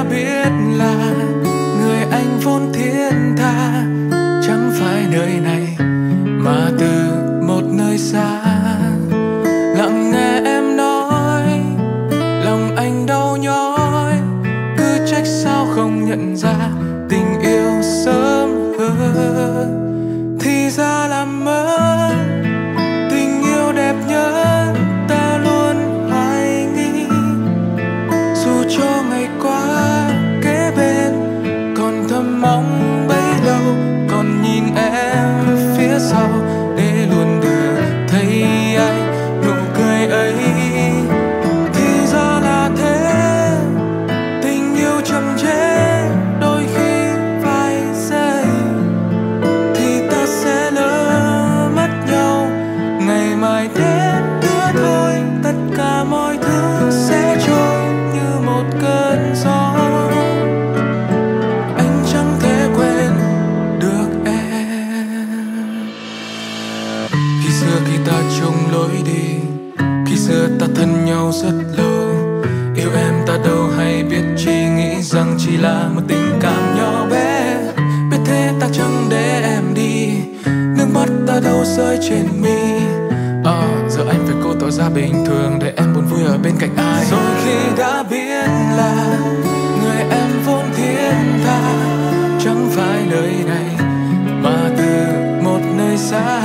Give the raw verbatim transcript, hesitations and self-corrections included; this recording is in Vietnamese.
đã biết là người anh vốn thiên tha, chẳng phải đời này mà từ một nơi xa. Lặng nghe em nói, lòng anh đau nhói, cứ trách sao không nhận ra tình yêu sớm hơn. Thì ra làm ơn, tình yêu đẹp nhất ta luôn hoài nghi, dù cho ngày qua kế bên còn thầm mong bấy lâu, còn nhìn em phía sau để luôn được thấy anh nụ cười ấy. Thì ra là thế, tình yêu chậm chế đôi khi vài giây, thì ta sẽ lỡ mất nhau. Ngày mai đến nữa thôi, tất cả mọi thứ sẽ trôi như một cơn gió. Anh chẳng thể quên được em. Khi xưa khi ta chung lối đi, khi xưa ta thân nhau rất lâu, yêu em ta đâu hay biết chi, nghĩ rằng chỉ là một tình cảm nhỏ bé. Biết thế ta chẳng để em đi, nước mắt ta đâu rơi trên mi. À, giờ anh phải cố tỏ ra bình thường để em buồn vui ở bên cạnh ai. Rồi khi đã biết là người em vốn thiên tha, chẳng phải nơi này mà từ một nơi xa.